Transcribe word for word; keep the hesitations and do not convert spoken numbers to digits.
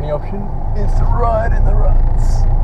only option is to ride in the ruts.